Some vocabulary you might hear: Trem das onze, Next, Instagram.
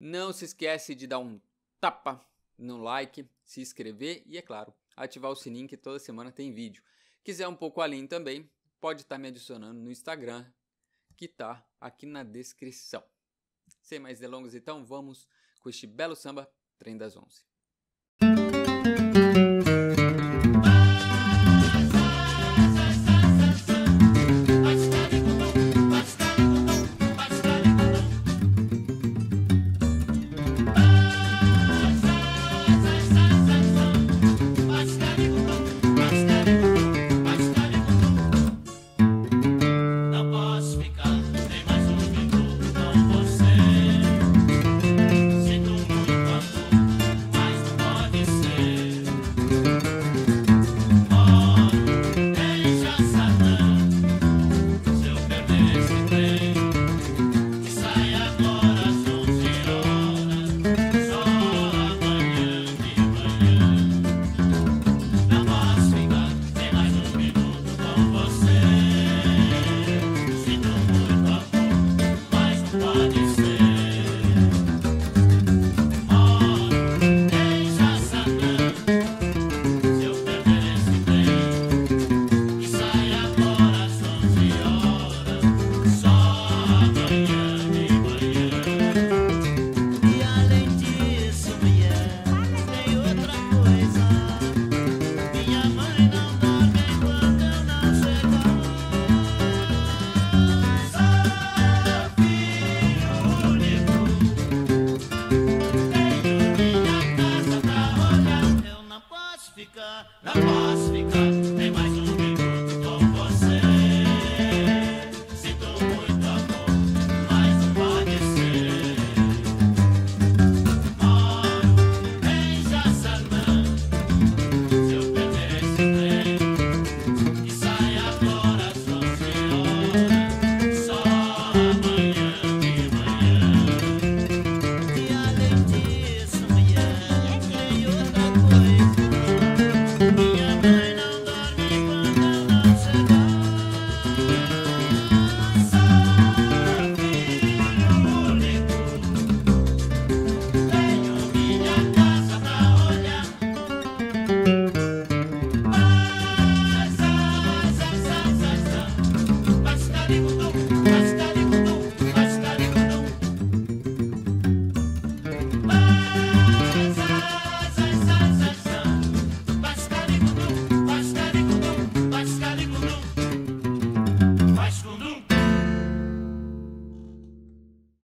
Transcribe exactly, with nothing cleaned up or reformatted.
Não se esquece de dar um tapa no like, se inscrever e, é claro, ativar o sininho que toda semana tem vídeo. Quiser um pouco além também, pode estar me adicionando no Instagram, que está aqui na descrição. Sem mais delongas, então vamos com este belo samba Trem das onze.